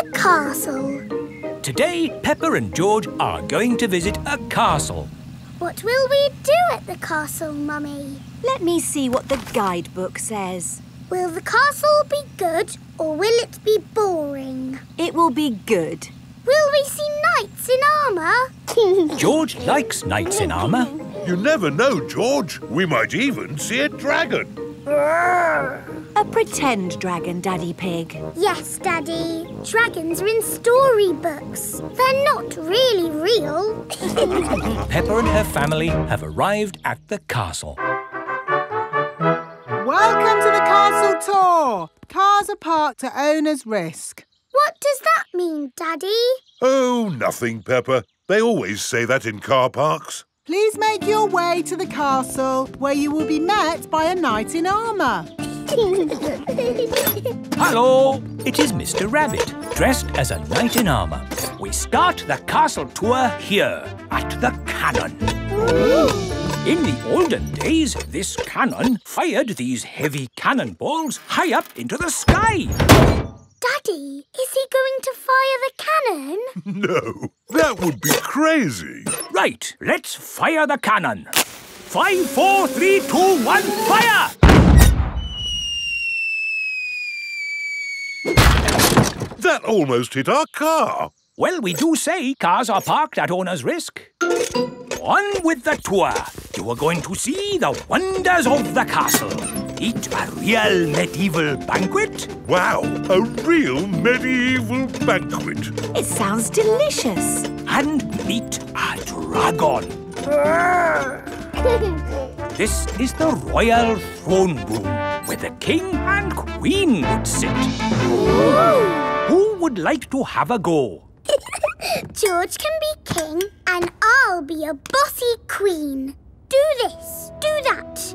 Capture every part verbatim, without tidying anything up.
a castle. Today, Peppa and George are going to visit a castle. What will we do at the castle, Mummy? Let me see what the guidebook says. Will the castle be good or will it be boring? It will be good. Will we see knights in armour? George likes knights in armour. You never know, George. We might even see a dragon. A pretend dragon, Daddy Pig. Yes, Daddy. Dragons are in storybooks. They're not really real. Peppa and her family have arrived at the castle. Welcome to the castle tour. Cars are parked at owner's risk. What does that mean, Daddy? Oh, nothing, Peppa. They always say that in car parks. Please make your way to the castle, where you will be met by a knight in armour. Hello! It is Mister Rabbit, dressed as a knight in armour. We start the castle tour here, at the cannon. Ooh. In the olden days, this cannon fired these heavy cannonballs high up into the sky. Daddy, is he going to fire the cannon? No, that would be crazy. Right, let's fire the cannon. Five, four, three, two, one, fire! That almost hit our car. Well, we do say cars are parked at owner's risk. On with the tour. You are going to see the wonders of the castle. Eat a real medieval banquet. Wow, a real medieval banquet. It sounds delicious. And meet a dragon. This is the royal throne room, where the king and queen would sit. Ooh. Who would like to have a go? George can be king and I'll be a bossy queen. Do this, do that.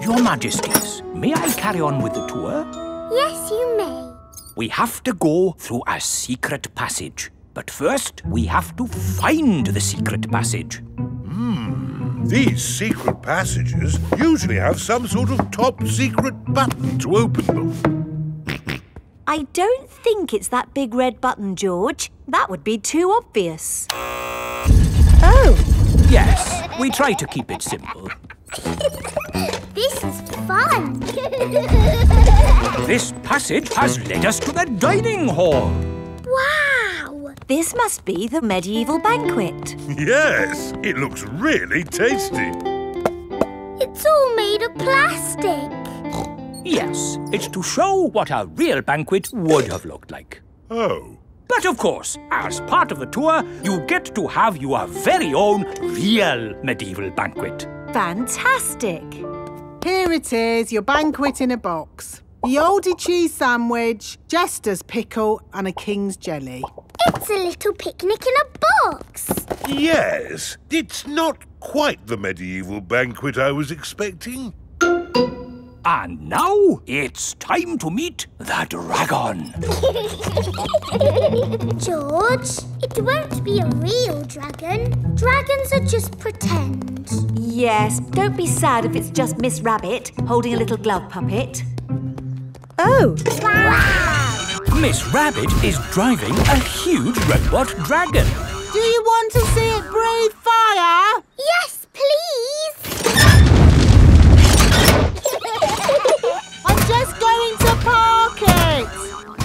Your Majesties, may I carry on with the tour? Yes, you may. We have to go through a secret passage. But first, we have to find the secret passage. Hmm. These secret passages usually have some sort of top secret button to open them. I don't think it's that big red button, George. That would be too obvious. Oh! Yes, we try to keep it simple. This is fun! This passage has led us to the dining hall. Wow! This must be the medieval banquet. Yes, it looks really tasty. It's all made of plastic. Yes, it's to show what a real banquet would have looked like. Oh. But of course, as part of the tour, you get to have your very own real medieval banquet. Fantastic! Here it is, your banquet in a box. The oldie cheese sandwich, jester's pickle and a king's jelly. It's a little picnic in a box. Yes, it's not quite the medieval banquet I was expecting. And now it's time to meet the dragon. George, it won't be a real dragon. Dragons are just pretend. Yes, don't be sad if it's just Miss Rabbit holding a little glove puppet. Oh! Wow! Miss Rabbit is driving a huge robot dragon. Do you want to see it breathe fire? Yes, please! I'm just going to park it!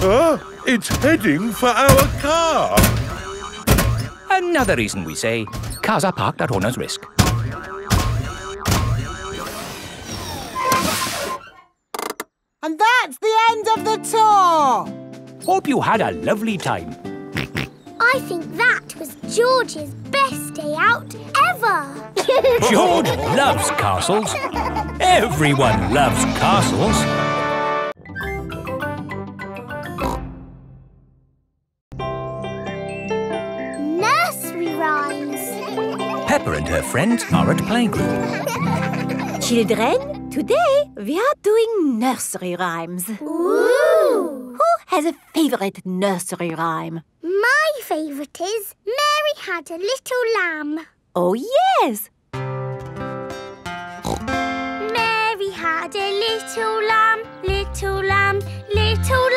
Huh? It's heading for our car! Another reason we say cars are parked at owner's risk. And that's the end of the tour! Hope you had a lovely time. I think that was George's best day out ever! George loves castles. Everyone loves castles. Nursery rhymes. Peppa and her friends are at playgroup. Children, today we are doing nursery rhymes. Ooh! Who has a favourite nursery rhyme? My favourite is Mary Had a Little Lamb. Oh, yes! Mary had a little lamb, little lamb, little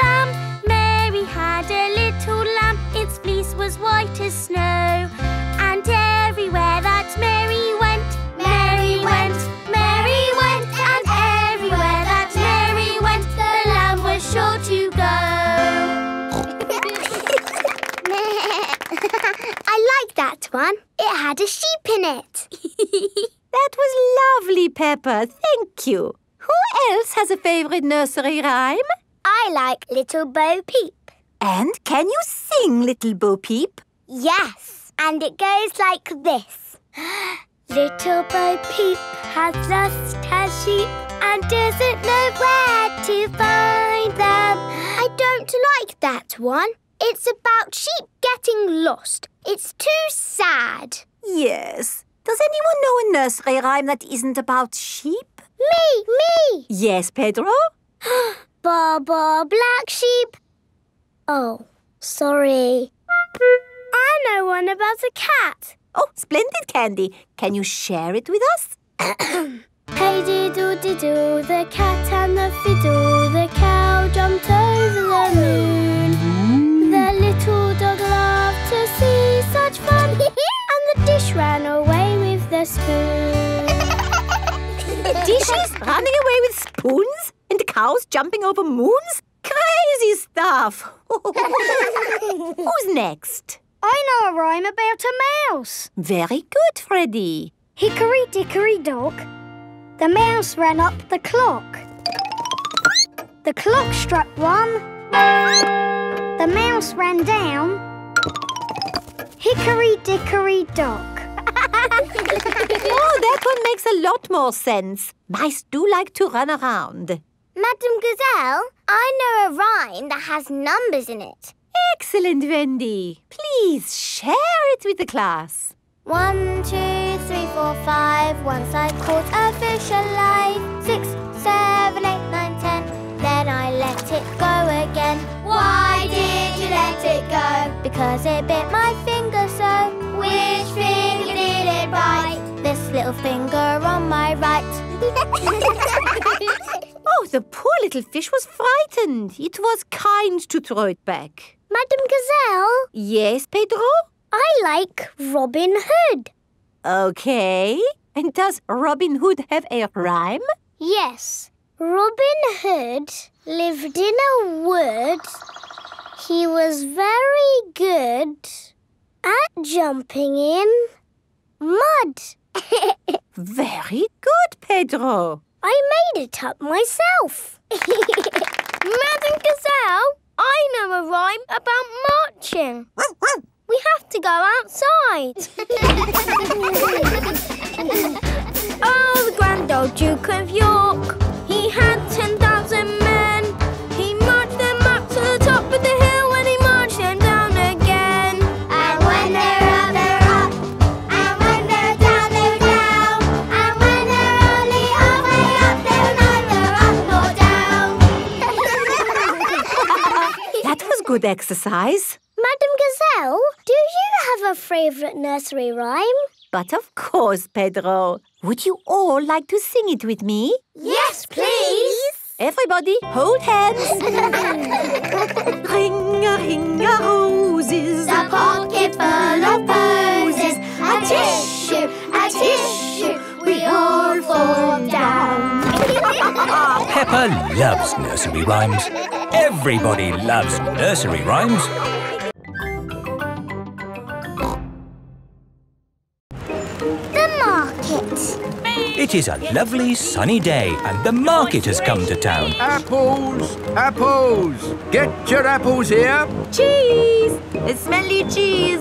one. It had a sheep in it. That was lovely, Peppa. Thank you. Who else has a favourite nursery rhyme? I like Little Bo Peep. And can you sing Little Bo Peep? Yes, and it goes like this. Little Bo Peep has lost her sheep and doesn't know where to find them. I don't like that one. It's about sheep getting lost. It's too sad. Yes. Does anyone know a nursery rhyme that isn't about sheep? Me, me! Yes, Pedro? Ba, ba, black sheep. Oh, sorry. I know one about a cat. Oh, splendid, Candy. Can you share it with us? Hey, diddle-diddle, the cat and the fiddle, the cow jumped over the moon. Mm. The little dog loved to see such fun, and the dish ran away with the spoon. Dishes running away with spoons? And cows jumping over moons? Crazy stuff! Who's next? I know a rhyme about a mouse. Very good, Freddy. Hickory dickory dock, the mouse ran up the clock. The clock struck one. The mouse ran down. Hickory dickory dock. Oh, that one makes a lot more sense. Mice do like to run around. Madame Gazelle, I know a rhyme that has numbers in it. Excellent, Wendy. Please share it with the class. One, two, three, four, five. Once I caught a fish alive. Six, seven, eight, nine, ten. Then I let it go again. Why did you let it go? Because it bit my finger so. Which finger did it bite? This little finger on my right. Oh, the poor little fish was frightened. It was kind to throw it back. Madame Gazelle? Yes, Pedro? I like Robin Hood. Okay. And does Robin Hood have a rhyme? Yes. Robin Hood lived in a wood. He was very good at jumping in mud. Very good, Pedro. I made it up myself. Madame Gazelle, I know a rhyme about marching. We have to go outside. Oh, the grand old Duke of York, he had ten thousand men. He marched them up to the top of the hill and he marched them down again. And when they're up, they're up. And when they're down, they're down. And when they're only halfway up, they're neither up nor down. That was good exercise. Madame Gazelle, do you have a favourite nursery rhyme? But of course, Pedro. Would you all like to sing it with me? Yes, please. Everybody, hold hands. Ring a ring a roses, a pocket full of posies, a tissue, a tissue, we all fall down. Peppa loves nursery rhymes. Everybody loves nursery rhymes. It is a lovely sunny day and the market has come to town. Apples! Apples! Get your apples here! Cheese! Smelly cheese!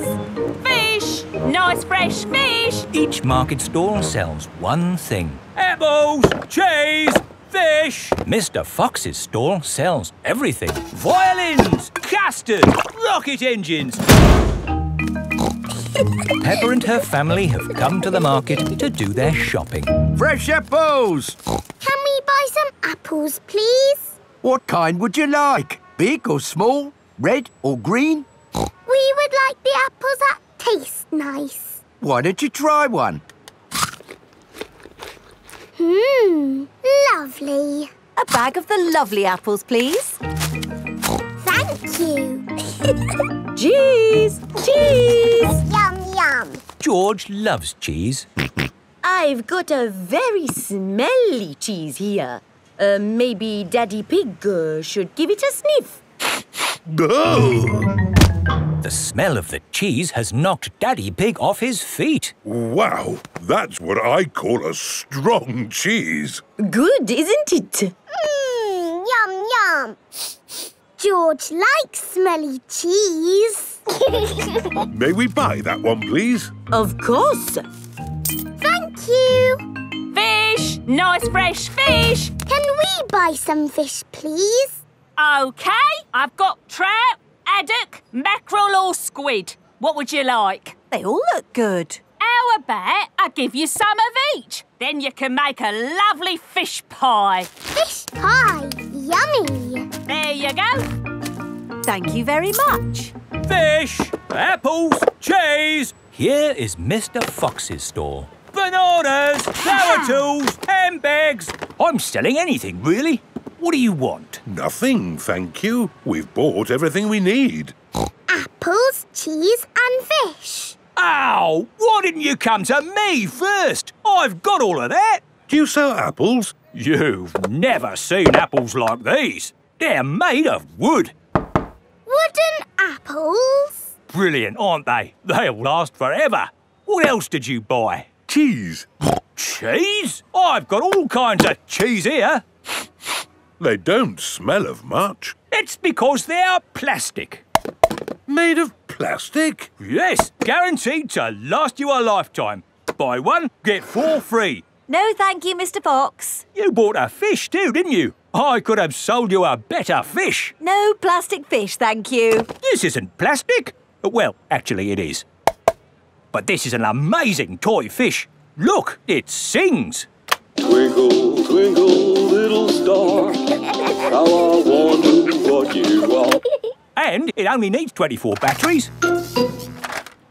Fish! Nice fresh fish! Each market stall sells one thing. Apples! Cheese! Fish! Mister Fox's stall sells everything. Violins! Casters! Rocket engines! Peppa and her family have come to the market to do their shopping. Fresh apples! Can we buy some apples, please? What kind would you like? Big or small? Red or green? We would like the apples that taste nice. Why don't you try one? Mmm, lovely. A bag of the lovely apples, please. Thank you. Cheese! Cheese! Yum, yum! George loves cheese. I've got a very smelly cheese here. Uh, maybe Daddy Pig uh, should give it a sniff. Go! The smell of the cheese has knocked Daddy Pig off his feet. Wow, that's what I call a strong cheese. Good, isn't it? Mmm, yum, yum. George likes smelly cheese. May we buy that one, please? Of course. Thank you. Fish! Nice fresh fish! Can we buy some fish, please? OK. I've got trout, haddock, mackerel or squid. What would you like? They all look good. How about I give you some of each? Then you can make a lovely fish pie. Fish pie? Yummy! There you go. Thank you very much. Fish, apples, cheese. Here is Mister Fox's store. Bananas, flower tools, handbags. I'm selling anything, really. What do you want? Nothing, thank you. We've bought everything we need. Apples, cheese and fish. Ow! Why didn't you come to me first? I've got all of that. Do you sell apples? You've never seen apples like these. They're made of wood. Wooden apples? Brilliant, aren't they? They'll last forever. What else did you buy? Cheese. Cheese? I've got all kinds of cheese here. They don't smell of much. It's because they are plastic. Made of plastic? Yes, guaranteed to last you a lifetime. Buy one, get four free. No, thank you, Mister Fox. You bought a fish too, didn't you? I could have sold you a better fish. No plastic fish, thank you. This isn't plastic. Well, actually it is. But this is an amazing toy fish. Look, it sings. Twinkle, twinkle, little star, how I wonder what you are. And it only needs twenty-four batteries.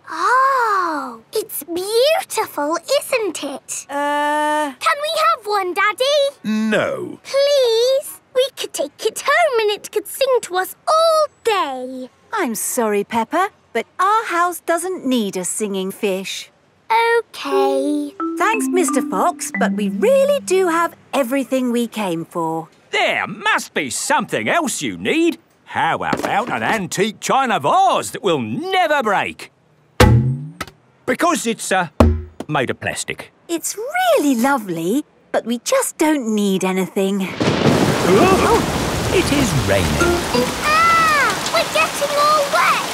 Oh, it's beautiful, isn't it? Uh... Can we have one, Daddy? No. Please? We could take it home and it could sing to us all day. I'm sorry, Peppa. But our house doesn't need a singing fish. OK. Thanks, Mister Fox, but we really do have everything we came for. There must be something else you need. How about an antique china vase that will never break? Because it's, uh, made of plastic. It's really lovely, but we just don't need anything. Oh, it is raining. Ah! We're getting all wet!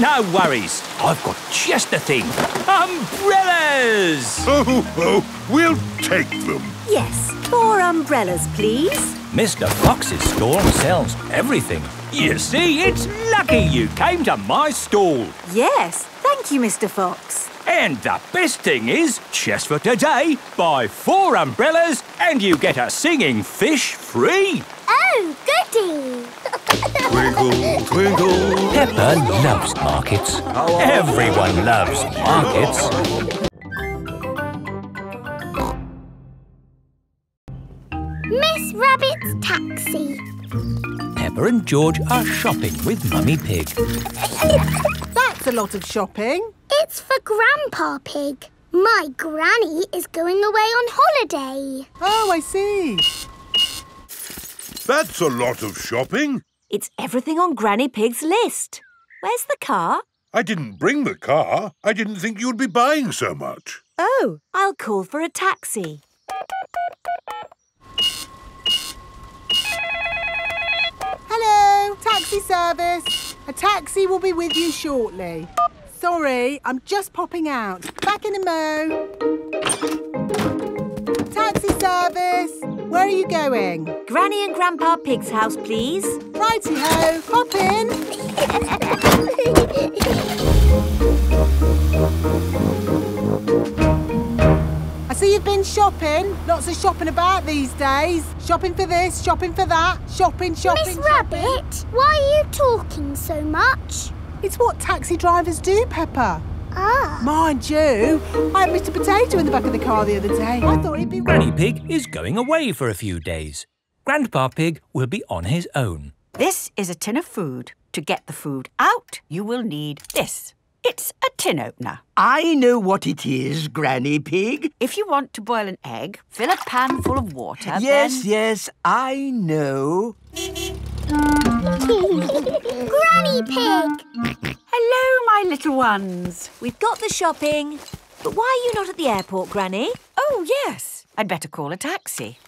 No worries. I've got just the thing. Umbrellas! Oh, oh, we'll take them. Yes, four umbrellas, please. Mister Fox's store sells everything. You see, it's lucky you came to my stall. Yes, thank you, Mister Fox. And the best thing is, just for today, buy four umbrellas and you get a singing fish free. Oh, goody! Twinkle, twinkle. Peppa loves markets. Everyone loves markets. Miss Rabbit's taxi. Peppa and George are shopping with Mummy Pig. That's a lot of shopping. It's for Grandpa Pig. My granny is going away on holiday. Oh, I see. That's a lot of shopping. It's everything on Granny Pig's list. Where's the car? I didn't bring the car. I didn't think you'd be buying so much. Oh, I'll call for a taxi. Hello, taxi service. A taxi will be with you shortly. Sorry, I'm just popping out. Back in a mo. Taxi service. Where are you going? Granny and Grandpa Pig's house, please. Righty-ho, hop in. I see you've been shopping. Lots of shopping about these days. Shopping for this, shopping for that, shopping, shopping, Miss shopping. Rabbit, why are you talking so much? It's what taxi drivers do, Peppa. Ah. Mind you, I had Mister Potato in the back of the car the other day. I thought he'd be... Granny Pig is going away for a few days. Grandpa Pig will be on his own. This is a tin of food. To get the food out, you will need this. It's a tin opener. I know what it is, Granny Pig. If you want to boil an egg, fill a pan full of water, Yes, then... yes, I know. Granny Pig! Hello, my little ones. We've got the shopping. But why are you not at the airport, Granny? Oh, yes. I'd better call a taxi.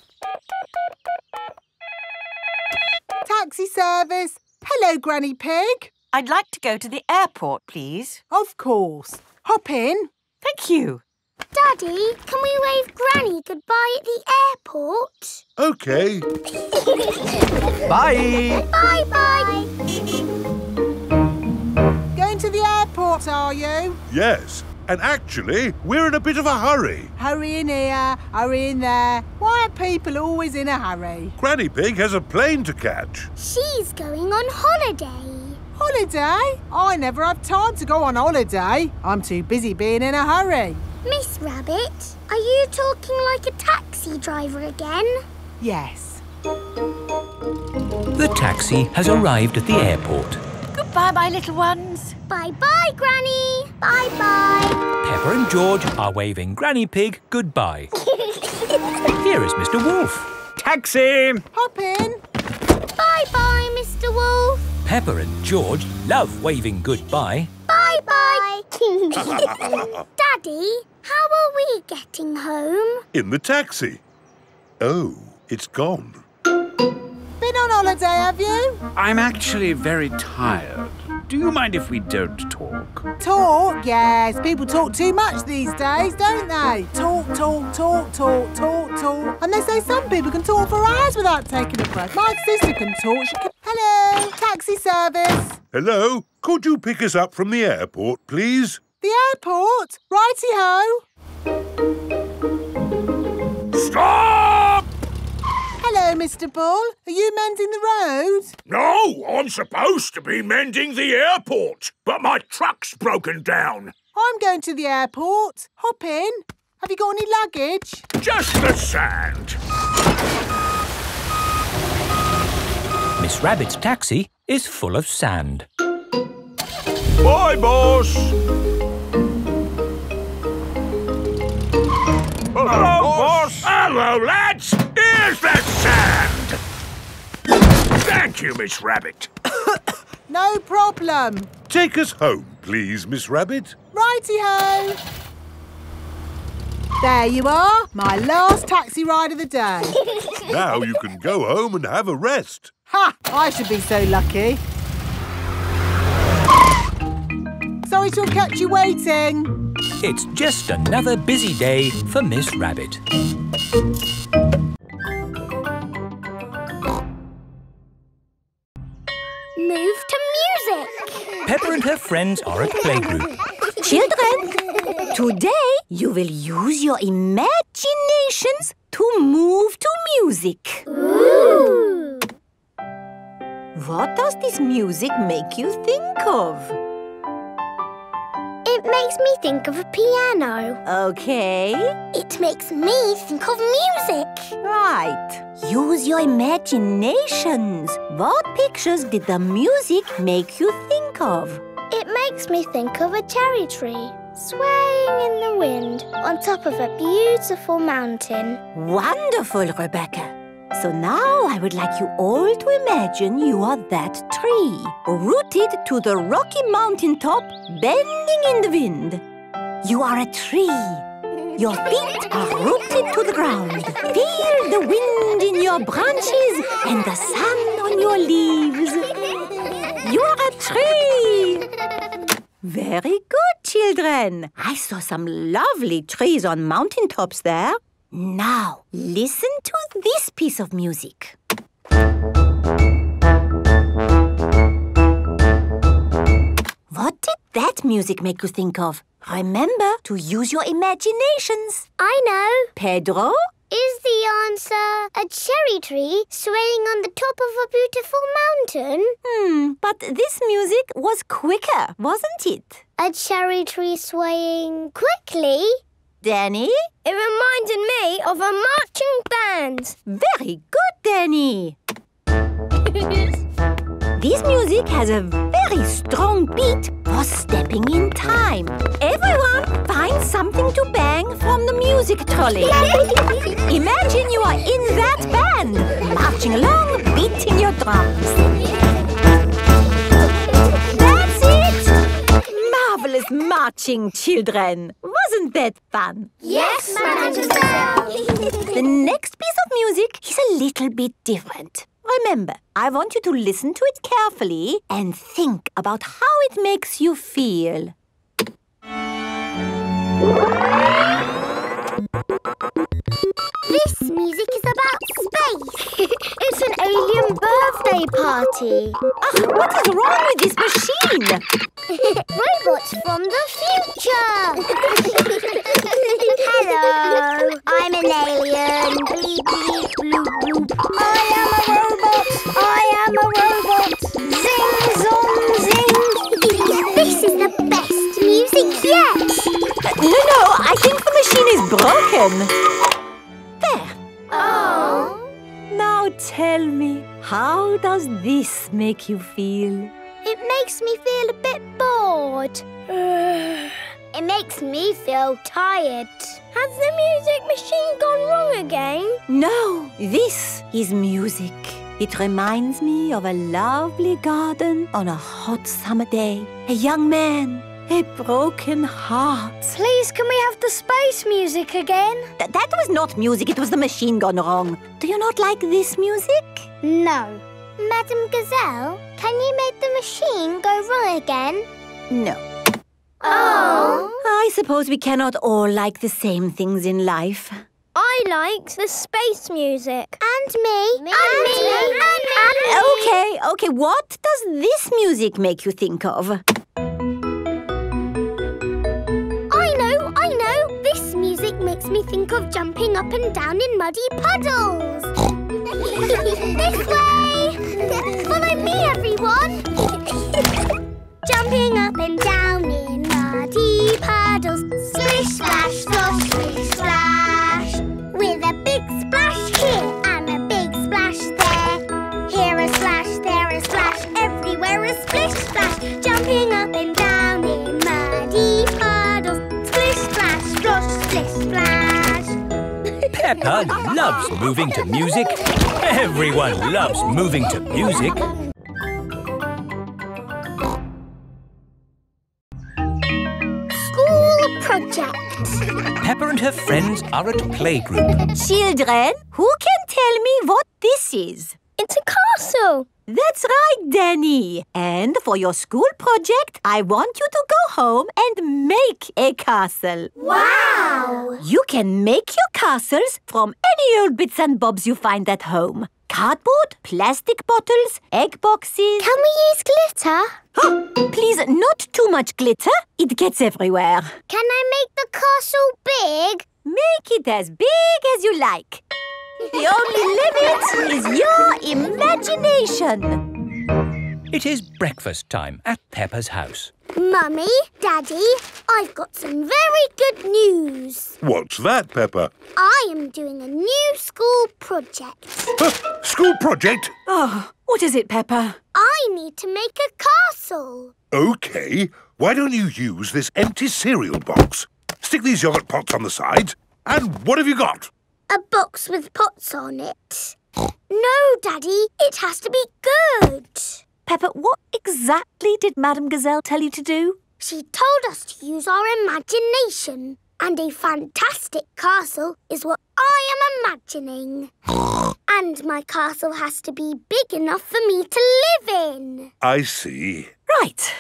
Taxi service. Hello, Granny Pig. I'd like to go to the airport, please. Of course. Hop in. Thank you. Daddy, can we wave Granny goodbye at the airport? OK. Bye. Bye-bye. Going to the airport, are you? Yes. And actually, we're in a bit of a hurry. Hurry in here, hurry in there. Why are people always in a hurry? Granny Pig has a plane to catch. She's going on holiday. Holiday? I never have time to go on holiday. I'm too busy being in a hurry. Miss Rabbit, are you talking like a taxi driver again? Yes. The taxi has arrived at the airport. Goodbye, my little ones. Bye-bye, Granny. Bye-bye. Pepper and George are waving Granny Pig goodbye. Here is Mister Wolf. Taxi! Hop in. Bye-bye, Mister Wolf. Pepper and George love waving goodbye. Bye-bye. Daddy, how are we getting home? In the taxi. Oh, it's gone. Been on holiday, have you? I'm actually very tired. Do you mind if we don't talk? Talk? Yes, people talk too much these days, don't they? Talk, talk, talk, talk, talk, talk. And they say some people can talk for hours without taking a breath. My sister can talk. She can... Hello, taxi service. Hello, could you pick us up from the airport, please? The airport? Righty-ho. Stop! Hello, Mister Bull. Are you mending the road? No, I'm supposed to be mending the airport, but my truck's broken down. I'm going to the airport. Hop in. Have you got any luggage? Just the sand. Miss Rabbit's taxi is full of sand. Bye, boss. Hello, Hello boss. boss. Hello, lads. Here's the sand. Thank you, Miss Rabbit. No problem. Take us home, please, Miss Rabbit. Righty-ho. There you are, my last taxi ride of the day. Now you can go home and have a rest. Ha! I should be so lucky. Sorry to have kept you waiting. It's just another busy day for Miss Rabbit. Move to music. Pepper and her friends are at playgroup. Children, today you will use your imaginations to move to music. Ooh. What does this music make you think of? It makes me think of a piano. OK. It makes me think of music. Right. Use your imaginations. What pictures did the music make you think of? It makes me think of a cherry tree swaying in the wind on top of a beautiful mountain. Wonderful, Rebecca. So now I would like you all to imagine you are that tree, rooted to the rocky mountain top, bending in the wind. You are a tree. Your feet are rooted to the ground. Feel the wind in your branches and the sun on your leaves. You are a tree. Very good, children. I saw some lovely trees on mountain tops there. Now, listen to this piece of music. What did that music make you think of? Remember to use your imaginations. I know. Pedro? Is the answer a cherry tree swaying on the top of a beautiful mountain? Hmm, but this music was quicker, wasn't it? A cherry tree swaying quickly? Danny? It reminded me of a marching band. Very good, Danny. This music has a very strong beat for stepping in time. Everyone, find something to bang from the music trolley. Imagine you are in that band, marching along, beating your drums. That's it! watching, children. Wasn't that fun? Yes, Madame Gazelle. The next piece of music is a little bit different. Remember, I want you to listen to it carefully and think about how it makes you feel. This music is about space. It's an alien birthday party. Ugh, what is wrong with this machine? Robots from the future. Hello, I'm an alien. Bleep, bleep, bloop, bloop. I am a robot. I am a robot. Zing, zom, zing. This is the best music yet. No, no, I think the machine is broken. Oh. Now tell me, how does this make you feel? It makes me feel a bit bored. It makes me feel tired. Has the music machine gone wrong again? No, this is music. It reminds me of a lovely garden on a hot summer day. A young man. A broken heart. Please, can we have the space music again? Th that was not music, it was the machine gone wrong. Do you not like this music? No. Madame Gazelle, can you make the machine go wrong again? No. Oh. I suppose we cannot all like the same things in life. I liked the space music. And me. me. And me. And me. And me. And me. Okay, okay, what does this music make you think of? Makes me think of jumping up and down in muddy puddles. This way! Follow me, everyone! Jumping up and down in muddy puddles. Splish, splash, splash, splish, splash. With a big splash here and a big splash there. Here a splash, there a splash, everywhere a splish, splash. Jumping up and down in muddy puddles. Splish, splash, splash. Peppa loves moving to music. Everyone loves moving to music. School project. Peppa and her friends are at playgroup. Children, who can tell me what this is? It's a castle. That's right, Danny. And for your school project, I want you to go home and make a castle. Wow! You can make your castles from any old bits and bobs you find at home. Cardboard, plastic bottles, egg boxes. Can we use glitter? Oh, please, not too much glitter. It gets everywhere. Can I make the castle big? Make it as big as you like. The only limit is your imagination. It is breakfast time at Peppa's house. Mummy, Daddy, I've got some very good news. What's that, Peppa? I am doing a new school project. Uh, school project? Oh, what is it, Peppa? I need to make a castle. OK. Why don't you use this empty cereal box? Stick these yoghurt pots on the side. And what have you got? A box with pots on it. No, Daddy, it has to be good. Peppa, what exactly did Madame Gazelle tell you to do? She told us to use our imagination. And a fantastic castle is what I am imagining. And my castle has to be big enough for me to live in. I see. Right.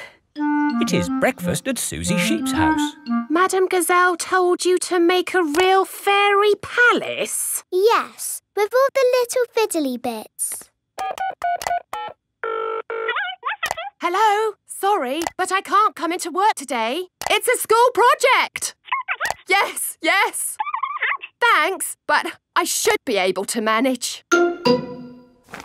It is breakfast at Susie Sheep's house. Madame Gazelle told you to make a real fairy palace? Yes, with all the little fiddly bits. Hello? Sorry, but I can't come into work today. It's a school project! Yes, yes. Thanks, but I should be able to manage.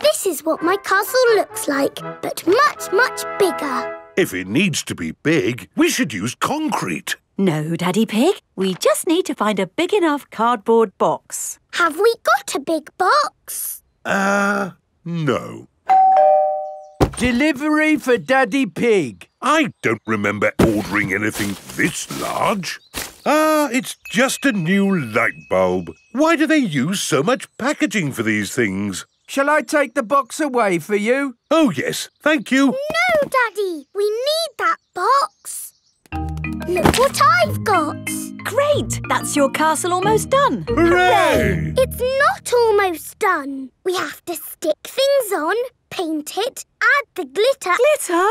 This is what my castle looks like, but much, much bigger. If it needs to be big, we should use concrete. No, Daddy Pig. We just need to find a big enough cardboard box. Have we got a big box? Uh, no. Delivery for Daddy Pig. I don't remember ordering anything this large. Ah, uh, it's just a new light bulb. Why do they use so much packaging for these things? Shall I take the box away for you? Oh, yes. Thank you. No, Daddy. We need that box. Look what I've got! Great! That's your castle almost done! Hooray! It's not almost done. We have to stick things on, paint it, add the glitter... Glitter?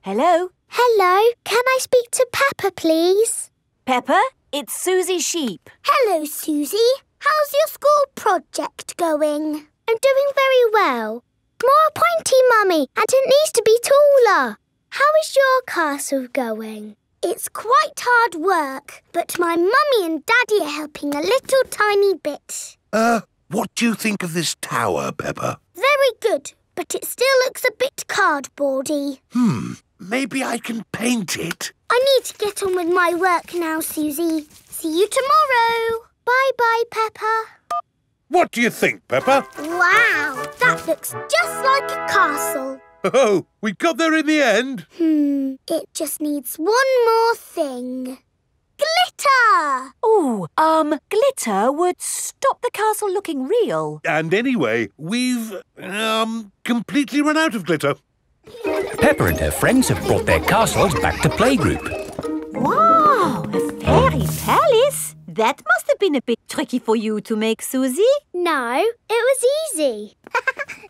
Hello? Hello. Can I speak to Peppa, please? Peppa, it's Susie Sheep. Hello, Susie. How's your school project going? I'm doing very well. More pointy, Mummy, and it needs to be taller. How is your castle going? It's quite hard work, but my Mummy and Daddy are helping a little tiny bit. Uh, what do you think of this tower, Peppa? Very good, but it still looks a bit cardboardy. Hmm, maybe I can paint it. I need to get on with my work now, Susie. See you tomorrow. Bye-bye, Peppa. What do you think, Peppa? Wow, that looks just like a castle. Oh, we got there in the end. Hmm, it just needs one more thing. Glitter! Oh, um, glitter would stop the castle looking real. And anyway, we've, um, completely run out of glitter. Peppa and her friends have brought their castles back to playgroup. Wow, a fairy palace! That must have been a bit tricky for you to make, Susie. No, it was easy.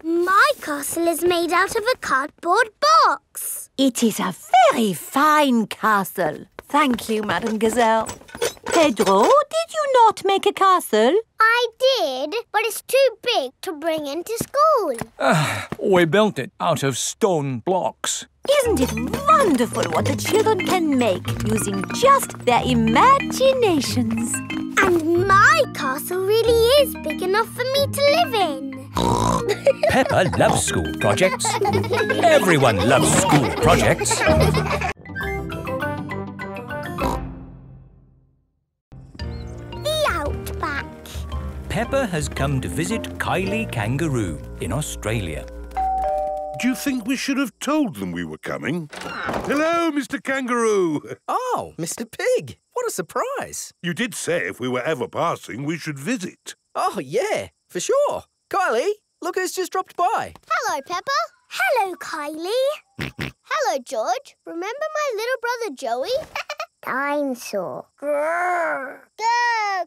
My castle is made out of a cardboard box. It is a very fine castle. Thank you, Madame Gazelle. Pedro, did you not make a castle? I did, but it's too big to bring into school. Uh, we built it out of stone blocks. Isn't it wonderful what the children can make using just their imaginations? And my castle really is big enough for me to live in. Peppa loves school projects. Everyone loves school projects. The Outback. Peppa has come to visit Kylie Kangaroo in Australia. Do you think we should have told them we were coming? Hello, Mister Kangaroo. Oh, Mister Pig. What a surprise. You did say if we were ever passing, we should visit. Oh, yeah, for sure. Kylie, look who's just dropped by. Hello, Peppa. Hello, Kylie. Hello, George. Remember my little brother, Joey? Dinosaur. Grrr. Grrr,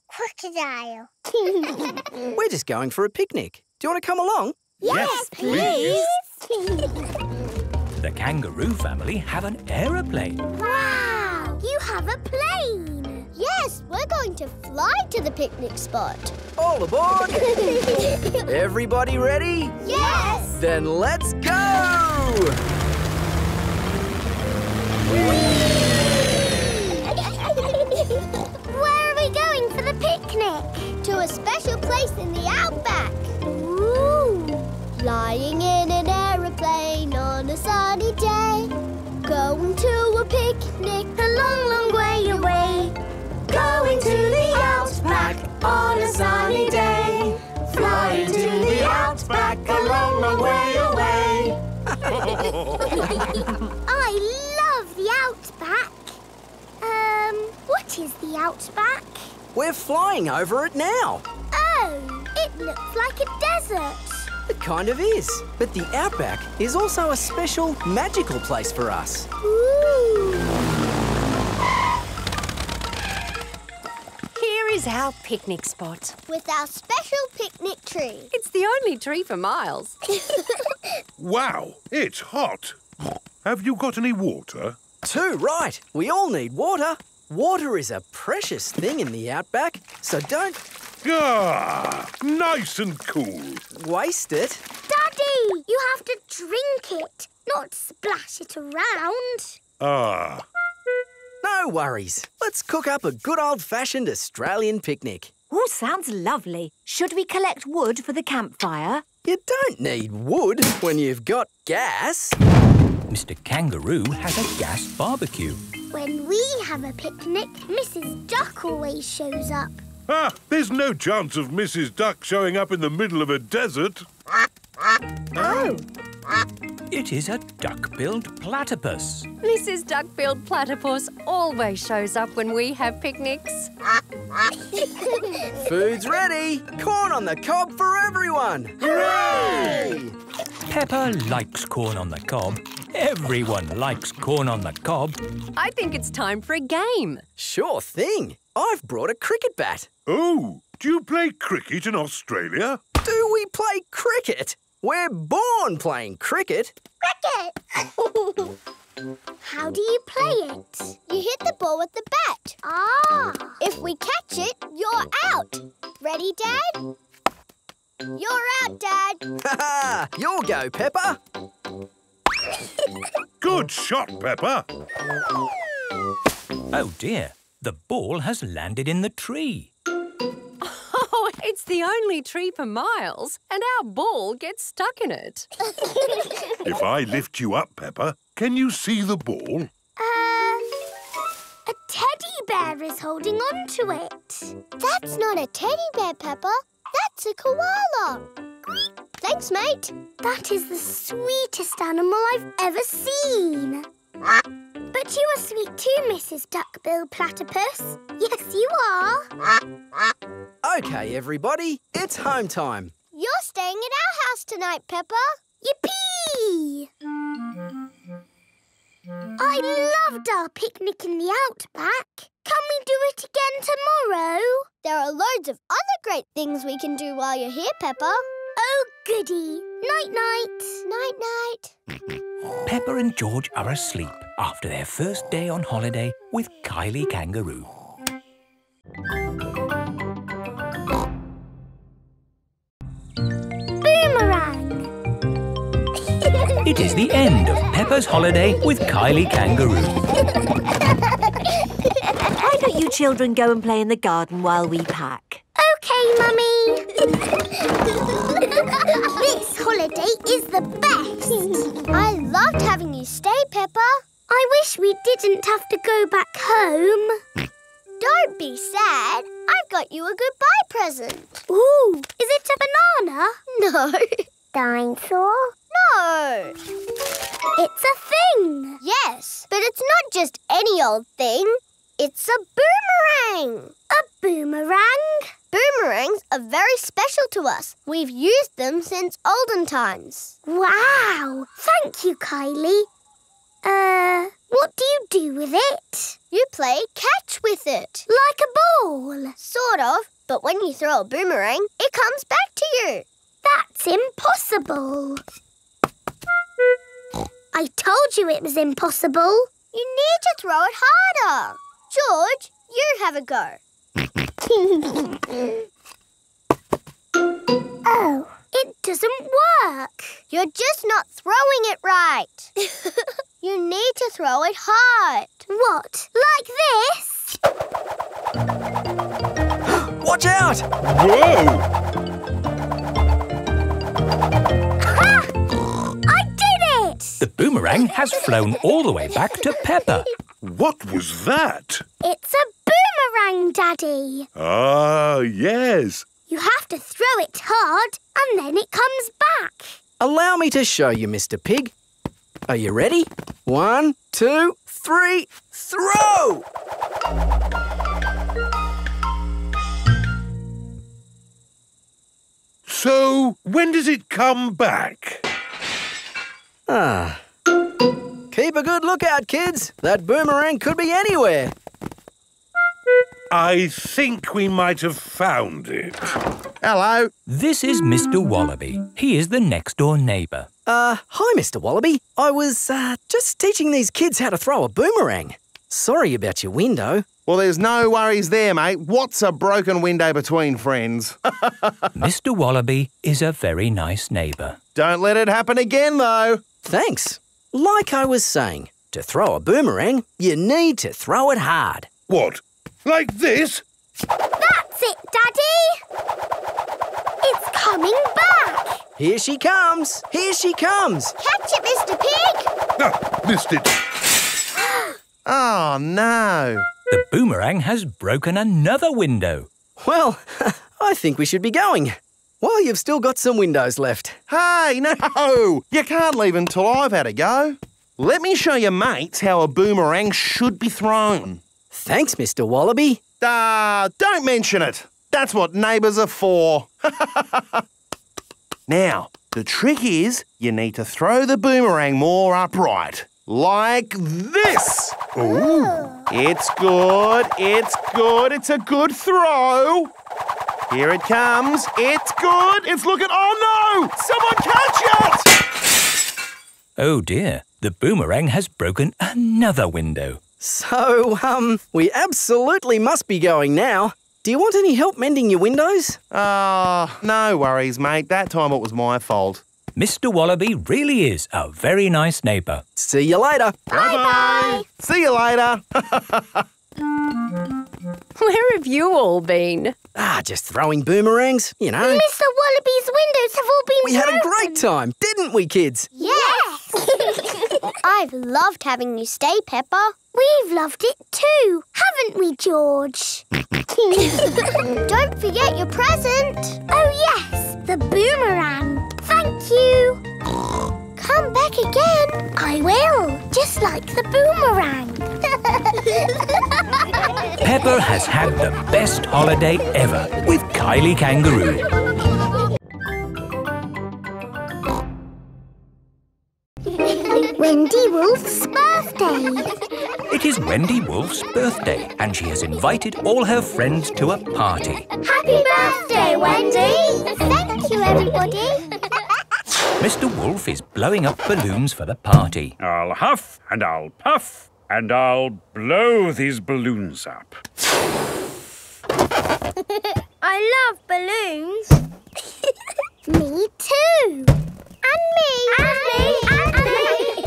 crocodile. We're just going for a picnic. Do you want to come along? Yes, please. The kangaroo family have an aeroplane. Wow! You have a plane. Yes, we're going to fly to the picnic spot. All aboard! Everybody ready? Yes! Then let's go! Where are we going for the picnic? To a special place in the outback. Flying in an aeroplane on a sunny day, going to a picnic a long, long way away. Going to the outback on a sunny day, flying to the outback a long, long way away. I love the outback. Um, what is the outback? We're flying over it now. Oh, it looks like a desert. It kind of is. But the outback is also a special, magical place for us. Ooh. Here is our picnic spot. With our special picnic tree. It's the only tree for miles. Wow, it's hot. Have you got any water? Too right. We all need water. Water is a precious thing in the outback, so don't... Ah, nice and cool. Waste it. Daddy, you have to drink it, not splash it around. Ah. No worries. Let's cook up a good old-fashioned Australian picnic. Oh, sounds lovely. Should we collect wood for the campfire? You don't need wood when you've got gas. Mister Kangaroo has a gas barbecue. When we have a picnic, Missus Duck always shows up. Ah, there's no chance of Missus Duck showing up in the middle of a desert. Oh! It is a duck-billed platypus. Missus Duck-billed platypus always shows up when we have picnics. Food's ready! Corn on the cob for everyone! Hooray! Peppa likes corn on the cob. Everyone likes corn on the cob. I think it's time for a game. Sure thing. I've brought a cricket bat. Oh, do you play cricket in Australia? Do we play cricket? We're born playing cricket. Cricket! How do you play it? You hit the ball with the bat. Ah! If we catch it, you're out. Ready, Dad? You're out, Dad. Ha-ha! You'll go, Peppa. Good shot, Peppa. Oh, dear. The ball has landed in the tree. Oh, it's the only tree for miles, and our ball gets stuck in it. If I lift you up, Peppa, can you see the ball? Uh, a teddy bear is holding on to it. That's not a teddy bear, Peppa. That's a koala. Thanks, mate. That is the sweetest animal I've ever seen. But you are sweet too, Missus Duck-billed Platypus. Yes, you are. OK, everybody, it's home time. You're staying at our house tonight, Peppa. Yippee! I loved our picnic in the outback. Can we do it again tomorrow? There are loads of other great things we can do while you're here, Peppa. Oh, goody. Night-night. Night-night. Peppa and George are asleep after their first day on holiday with Kylie Kangaroo. Boomerang! It is the end of Peppa's holiday with Kylie Kangaroo. Why don't you children go and play in the garden while we pack? OK, Mummy. This holiday is the best. I loved having you stay, Peppa. I wish we didn't have to go back home. Don't be sad. I've got you a goodbye present. Ooh, is it a banana? No. Dinosaur? No. It's a thing. Yes, but it's not just any old thing. It's a boomerang! A boomerang? Boomerangs are very special to us. We've used them since olden times. Wow! Thank you, Kylie. Uh, what do you do with it? You play catch with it. Like a ball? Sort of, but when you throw a boomerang, it comes back to you. That's impossible. I told you it was impossible. You need to throw it harder. George, you have a go. Oh, it doesn't work. You're just not throwing it right. You need to throw it hard. What? Like this? Watch out! Whoa! Ha! I did it! The boomerang has flown all the way back to Peppa. What was that? It's a boomerang, Daddy. Ah, yes. You have to throw it hard and then it comes back. Allow me to show you, Mister Pig. Are you ready? One, two, three, throw! So, when does it come back? Ah... Keep a good lookout, kids. That boomerang could be anywhere. I think we might have found it. Hello. This is Mister Wallaby. He is the next-door neighbour. Uh, hi, Mister Wallaby. I was, uh, just teaching these kids how to throw a boomerang. Sorry about your window. Well, there's no worries there, mate. What's a broken window between friends? Mister Wallaby is a very nice neighbour. Don't let it happen again, though. Thanks. Like I was saying, to throw a boomerang, you need to throw it hard. What? Like this? That's it, Daddy! It's coming back! Here she comes! Here she comes! Catch it, Mister Pig! Ah, missed it! Oh, no! The boomerang has broken another window. Well, I think we should be going. Well, you've still got some windows left. Hey, no! You can't leave until I've had a go. Let me show your mates how a boomerang should be thrown. Thanks, Mister Wallaby. Ah, uh, don't mention it. That's what neighbours are for. Now, The trick is you need to throw the boomerang more upright. Like this. Ooh. It's good. It's good. It's a good throw. Here it comes. It's good. It's looking. Oh, no! Someone catch it! Oh, dear. The boomerang has broken another window. So, um, we absolutely must be going now. Do you want any help mending your windows? Ah, uh, no worries, mate. That time it was my fault. Mister Wallaby really is a very nice neighbour. See you later. Bye-bye. See you later. Where have you all been? Ah, just throwing boomerangs, you know. Mister Wallaby's windows have all been broken. We had a great time, didn't we, kids? Yes. I've loved having you stay, Peppa. We've loved it too, haven't we, George? Don't forget your present. Oh, yes, the boomerang. Thank you. Come back again. I will, just like the boomerang. Peppa has had the best holiday ever with Kylie Kangaroo. Wendy Wolf's birthday. It is Wendy Wolf's birthday and she has invited all her friends to a party. Happy birthday, Wendy! Thank you, everybody. Mister Wolf is blowing up balloons for the party. I'll huff and I'll puff and I'll blow these balloons up. I love balloons. Me too. And me. And me. And me.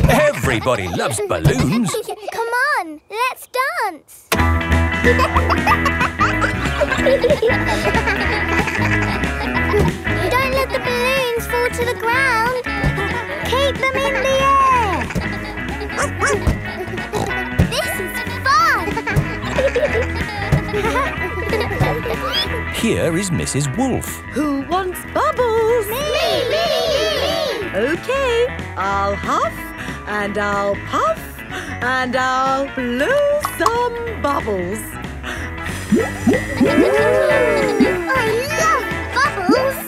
Everybody loves balloons. Come on, let's dance. Don't let the balloons fall to the ground. Keep them in the air. This is fun. Here is Missus Wolf. Who wants bubbles? Me, me, me, me. Okay, I'll huff and I'll puff and I'll blow some bubbles. I love bubbles.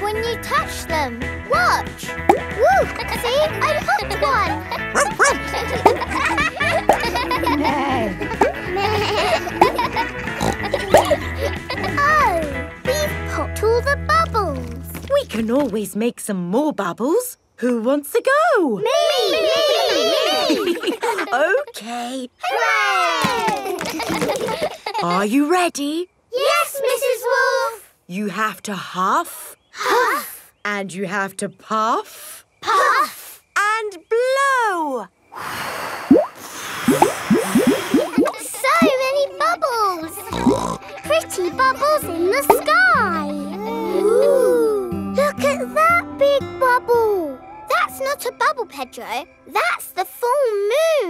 When you touch them. Watch! Woo! See? I hooked one! Oh! We've popped all the bubbles. We can always make some more bubbles. Who wants to go? Me! Me! Me! Me. Okay. Hooray! Are you ready? Yes, Missus Wolf! You have to huff. Huff. And you have to puff. Puff. And blow. So many bubbles. Pretty bubbles in the sky. Ooh. Look at that big bubble. That's not a bubble, Pedro. That's the full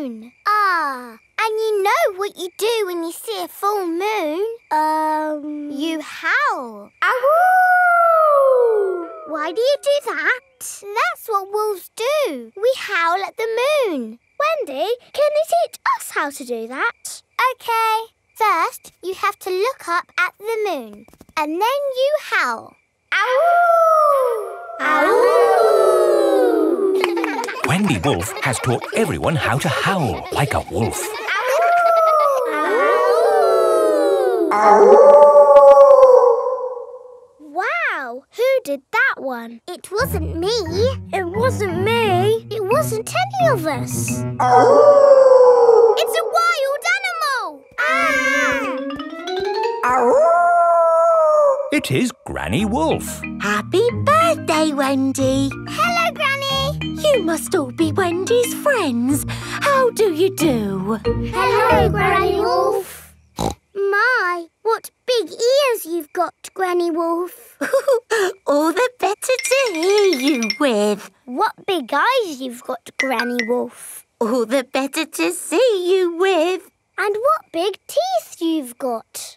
moon. Ah. And you know what you do when you see a full moon? Um... You howl. Awoo! Why do you do that? That's what wolves do. We howl at the moon. Wendy, can you teach us how to do that? OK. First, you have to look up at the moon. And then you howl. Awoo! Awoo! Wendy Wolf has taught everyone how to howl like a wolf. Wow, who did that one? It wasn't me. It wasn't me. It wasn't any of us. Ow. It's a wild animal! Ah! Ow. It is Granny Wolf. Happy birthday, Wendy. Hello, Granny. You must all be Wendy's friends. How do you do? Hello, Granny Wolf. My, what big ears you've got, Granny Wolf. All the better to hear you with. What big eyes you've got, Granny Wolf. All the better to see you with. And what big teeth you've got.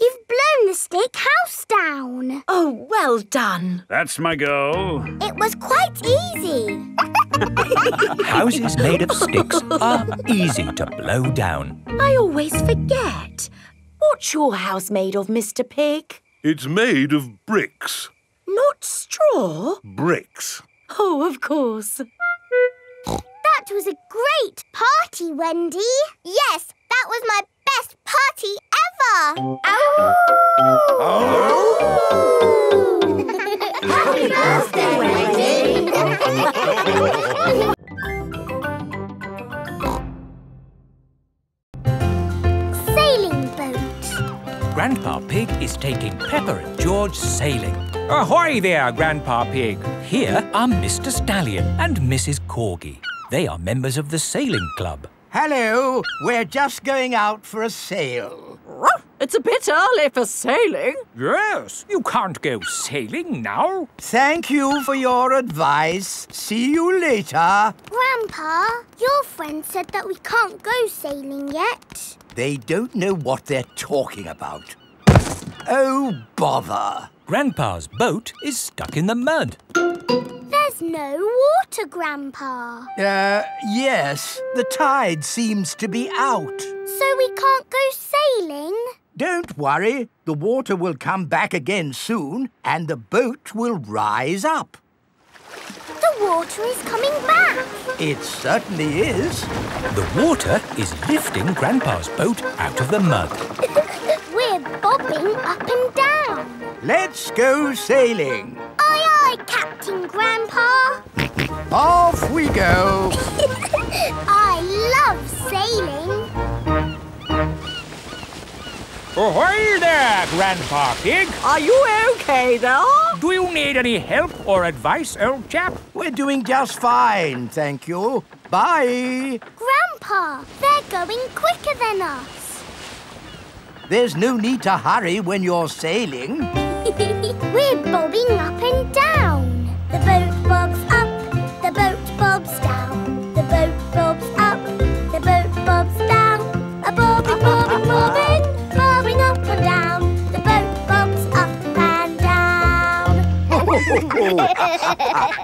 You've blown the steak house down. Oh, well done. That's my go. It was quite easy. Houses made of sticks are easy to blow down. I always forget. What's your house made of, Mister Pig? It's made of bricks. Not straw? Bricks. Oh, of course. That was a great party, Wendy. Yes, that was my best party ever. Ow! Oh! Happy birthday, Wendy! Sailing boat. Grandpa Pig is taking Pepper and George sailing. Ahoy there, Grandpa Pig. Here are Mister Stallion and Missus Corgi. They are members of the sailing club. Hello, we're just going out for a sail. It's a bit early for sailing. Yes, you can't go sailing now. Thank you for your advice. See you later. Grandpa, your friend said that we can't go sailing yet. They don't know what they're talking about. Oh, bother. Grandpa's boat is stuck in the mud. There's no water, Grandpa. Uh, yes. The tide seems to be out. So we can't go sailing? Don't worry. The water will come back again soon and the boat will rise up. The water is coming back. It certainly is. The water is lifting Grandpa's boat out of the mud. We're bobbing up and down. Let's go sailing. Aye, aye, Captain Grandpa. Off we go. I love sailing. Ahoy there, Grandpa Pig. Are you okay there? Do you need any help or advice, old chap? We're doing just fine, thank you. Bye. Grandpa, they're going quicker than us. There's no need to hurry when you're sailing. We're bobbing up and down. The boat bobs up, the boat bobs down. The boat bobs up, the boat bobs down. A bobbing, bobbing, bobbing, bobbing up and down. The boat bobs up and down.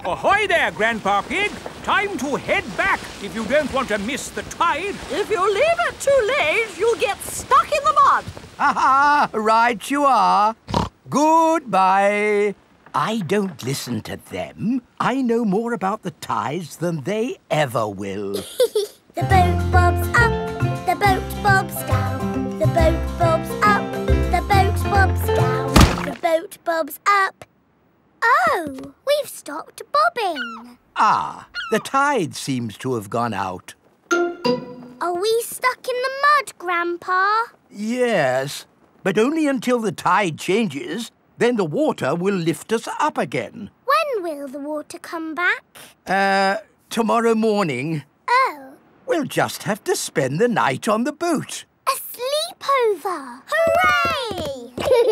Ahoy there, Grandpa Pig. Time to head back if you don't want to miss the tide. If you leave it too late, you'll get stuck in the mud. Ha-ha, right you are. Goodbye. I don't listen to them. I know more about the tides than they ever will. The boat bobs up, the boat bobs down. The boat bobs up, the boat bobs down. The boat bobs up. Oh, we've stopped bobbing. Ah, the tide seems to have gone out. Are we stuck in the mud, Grandpa? Yes. But only until the tide changes, then the water will lift us up again. When will the water come back? Uh, tomorrow morning. Oh. We'll just have to spend the night on the boat. A sleepover! Hooray!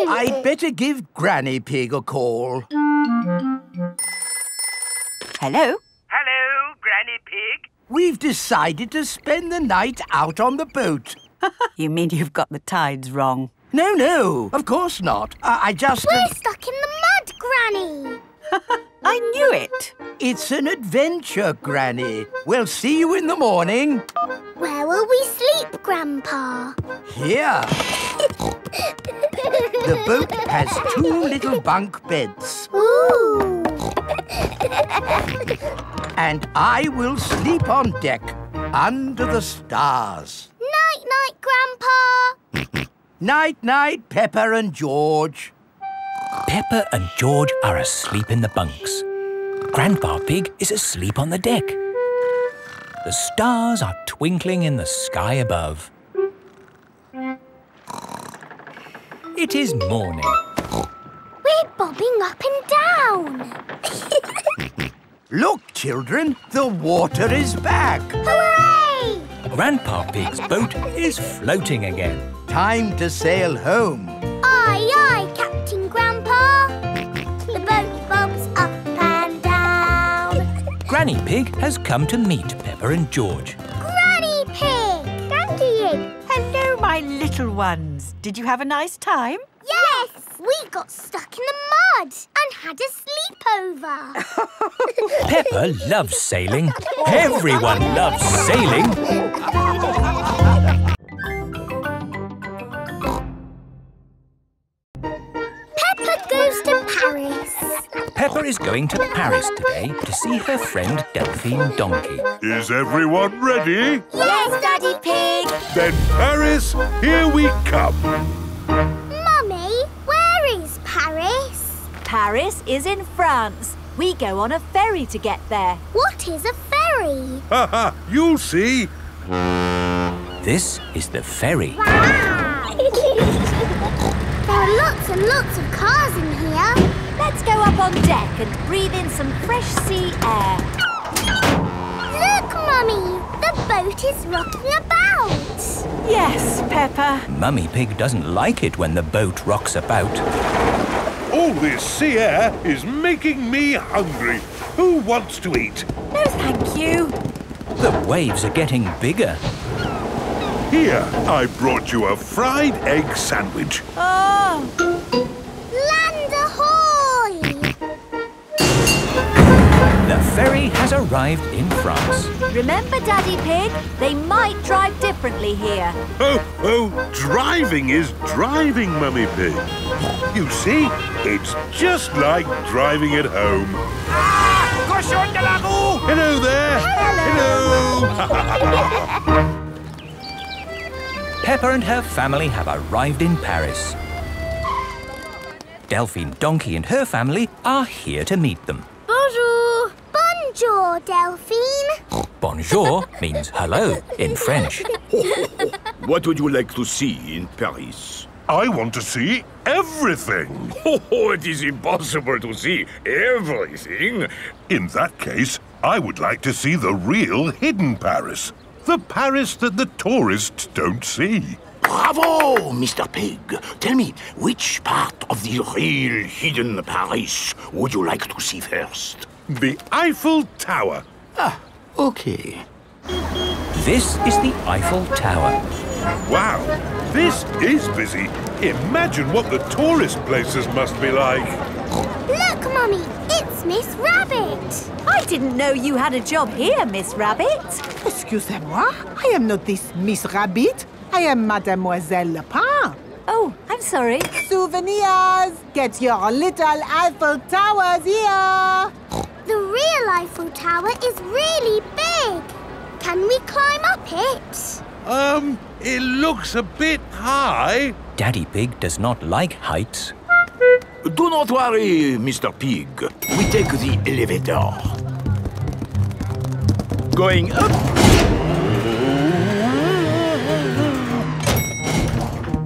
I'd better give Granny Pig a call. Hello? Hello, Granny Pig. We've decided to spend the night out on the boat. You mean you've got the tides wrong? No, no, of course not. I, I just... We're uh... stuck in the mud, Granny. I knew it. It's an adventure, Granny. We'll see you in the morning. Where will we sleep, Grandpa? Here. The boat has two little bunk beds. Ooh. And I will sleep on deck under the stars. Night-night, Grandpa. Night-night, Pepper and George. Pepper and George are asleep in the bunks. Grandpa Pig is asleep on the deck. The stars are twinkling in the sky above. It is morning. We're bobbing up and down. Look, children, the water is back. Hooray! Grandpa Pig's boat is floating again. Time to sail home. Aye, aye, Captain Grandpa. The boat bobs up, Granny Pig has come to meet Peppa and George. Granny Pig! Thank you! Hello, my little ones. Did you have a nice time? Yes! We got stuck in the mud and had a sleepover. Peppa loves sailing. Everyone loves sailing. Peppa is going to Paris today to see her friend Delphine Donkey. Is everyone ready? Yes, Daddy Pig! Then Paris, here we come! Mummy, where is Paris? Paris is in France. We go on a ferry to get there. What is a ferry? Ha ha! You'll see! This is the ferry. Wow! There are lots and lots of cars in here. Let's go up on deck and breathe in some fresh sea air. Look, Mummy! The boat is rocking about. Yes, Peppa. Mummy Pig doesn't like it when the boat rocks about. All this sea air is making me hungry. Who wants to eat? No, thank you. The waves are getting bigger. Here, I brought you a fried egg sandwich. Oh! Land ahoy! The ferry has arrived in France. Remember, Daddy Pig, they might drive differently here. Oh, oh, driving is driving, Mummy Pig. You see, it's just like driving at home. Ah! Hello there! Hello! Hello. Peppa and her family have arrived in Paris. Delphine Donkey and her family are here to meet them. Bonjour! Bonjour, Delphine! Bonjour means hello in French. What would you like to see in Paris? I want to see everything! Oh, it is impossible to see everything! In that case, I would like to see the real hidden Paris. The Paris that the tourists don't see. Bravo, Mister Pig. Tell me, which part of the real hidden Paris would you like to see first? The Eiffel Tower. Ah, okay. This is the Eiffel Tower. Wow, this is busy. Imagine what the tourist places must be like. Look, Mummy, it's Miss Rabbit. I didn't know you had a job here, Miss Rabbit. Excusez-moi, I am not this Miss Rabbit. I am Mademoiselle Lapin. Oh, I'm sorry. Souvenirs! Get your little Eiffel Towers here! The real Eiffel Tower is really big. Can we climb up it? Um, it looks a bit high. Daddy Pig does not like heights. Do not worry, Mister Pig. We take the elevator. Going up.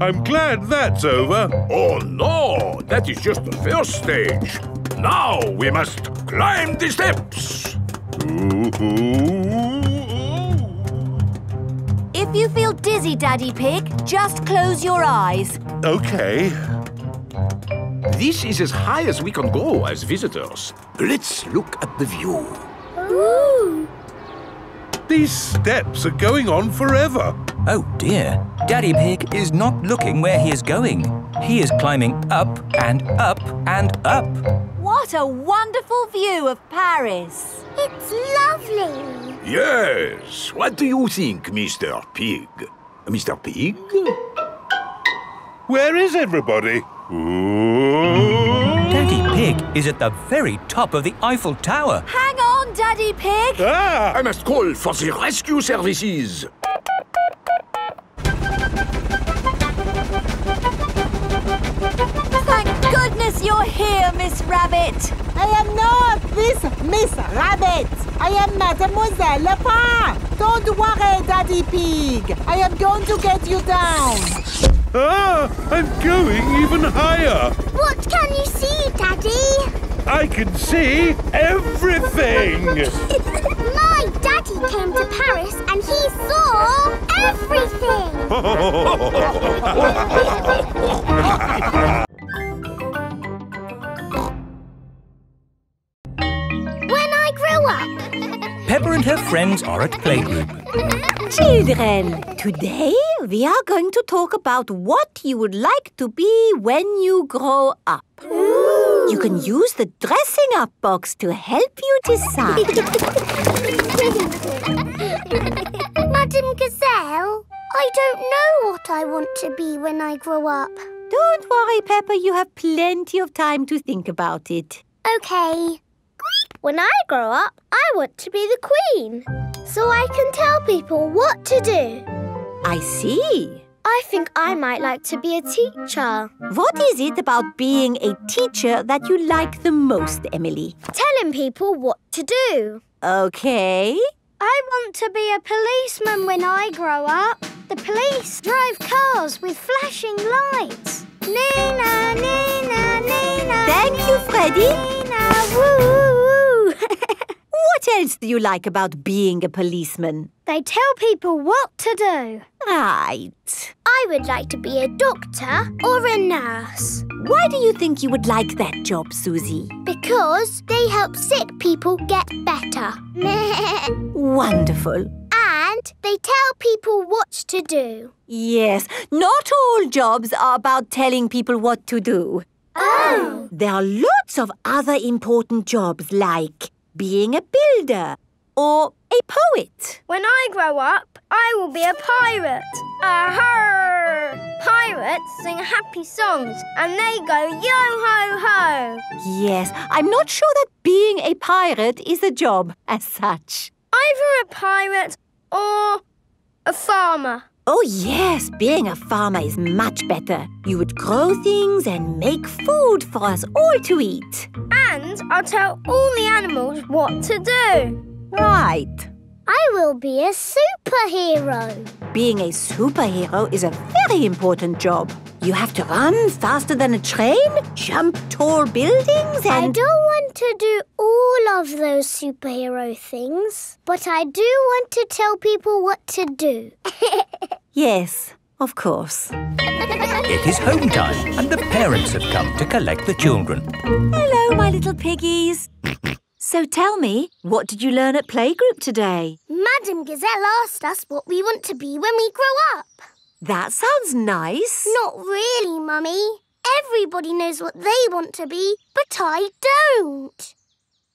I'm glad that's over. Oh, no. That is just the first stage. Now we must climb the steps. If you feel dizzy, Daddy Pig, just close your eyes. Okay. This is as high as we can go as visitors. Let's look at the view. Ooh! These steps are going on forever. Oh dear. Daddy Pig is not looking where he is going. He is climbing up and up and up. What a wonderful view of Paris. It's lovely. Yes. What do you think, Mister Pig? Mister Pig? Where is everybody? Daddy Pig is at the very top of the Eiffel Tower. Hang on, Daddy Pig! Ah! I must call for the rescue services. Thank goodness you're here, Miss Rabbit. I am not this Miss Rabbit. I am Mademoiselle Lapin. Don't worry, Daddy Pig. I am going to get you down. Ah! I'm going even higher! What can you see, Daddy? I can see everything! My daddy came to Paris and he saw everything! When I grow grow up. Peppa and her friends are at playgroup. Children, today we are going to talk about what you would like to be when you grow up. Ooh. You can use the dressing up box to help you decide. Madame Gazelle, I don't know what I want to be when I grow up. Don't worry, Peppa, you have plenty of time to think about it. Okay. When I grow up, I want to be the queen, so I can tell people what to do. I see. I think I might like to be a teacher. What is it about being a teacher that you like the most, Emily? Telling people what to do. Okay. I want to be a policeman when I grow up. The police drive cars with flashing lights. Nina, Nina, Nina. Thank Nina, you, Freddy. Nina, woo. What else do you like about being a policeman? They tell people what to do. Right. I would like to be a doctor or a nurse. Why do you think you would like that job, Susie? Because they help sick people get better. Wonderful. And they tell people what to do. Yes, not all jobs are about telling people what to do. Oh! There are lots of other important jobs like being a builder or a poet. When I grow up, I will be a pirate. Aha! Pirates sing happy songs and they go yo-ho-ho. Yes, I'm not sure that being a pirate is a job as such. Either a pirate or a farmer. Oh yes, being a farmer is much better. You would grow things and make food for us all to eat. And I'll tell all the animals what to do. Right. I will be a superhero. Being a superhero is a very important job. You have to run faster than a train, jump tall buildings and... I don't want to do all of those superhero things, but I do want to tell people what to do. Yes, of course. It is home time and the parents have come to collect the children. Hello, my little piggies. So tell me, what did you learn at playgroup today? Madame Gazelle asked us what we want to be when we grow up. That sounds nice. Not really, Mummy. Everybody knows what they want to be, but I don't.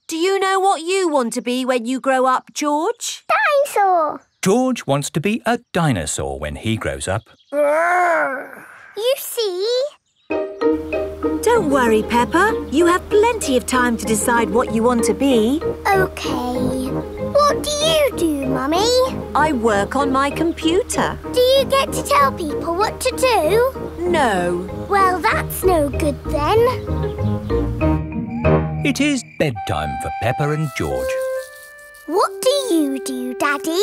Do you know what you want to be when you grow up, George? Dinosaur. George wants to be a dinosaur when he grows up. You see? Don't worry, Peppa. You have plenty of time to decide what you want to be. OK. What do you do, Mummy? I work on my computer. Do you get to tell people what to do? No. Well, that's no good then. It is bedtime for Peppa and George. What do you do, Daddy?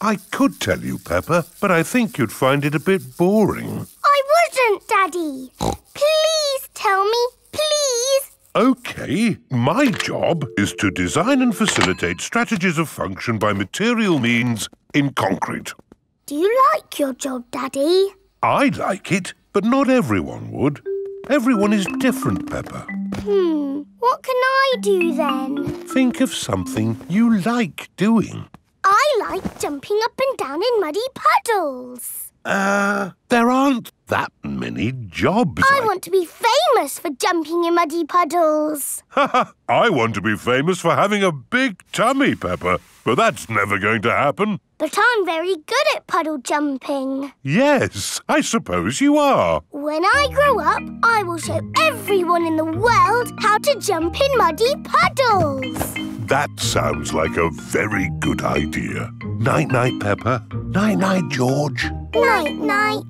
I could tell you, Peppa, but I think you'd find it a bit boring. I wouldn't, Daddy. Please tell me, please. OK. My job is to design and facilitate strategies of function by material means in concrete. Do you like your job, Daddy? I like it, but not everyone would. Everyone is different, Peppa. Hmm. What can I do then? Think of something you like doing. I like jumping up and down in muddy puddles. Uh, there aren't that many jobs. I, I want to be famous for jumping in muddy puddles. Ha ha! I want to be famous for having a big tummy, Peppa. But that's never going to happen. But I'm very good at puddle jumping. Yes, I suppose you are. When I grow up, I will show everyone in the world how to jump in muddy puddles. That sounds like a very good idea. Night-night, Peppa. Night-night, George. Night-night.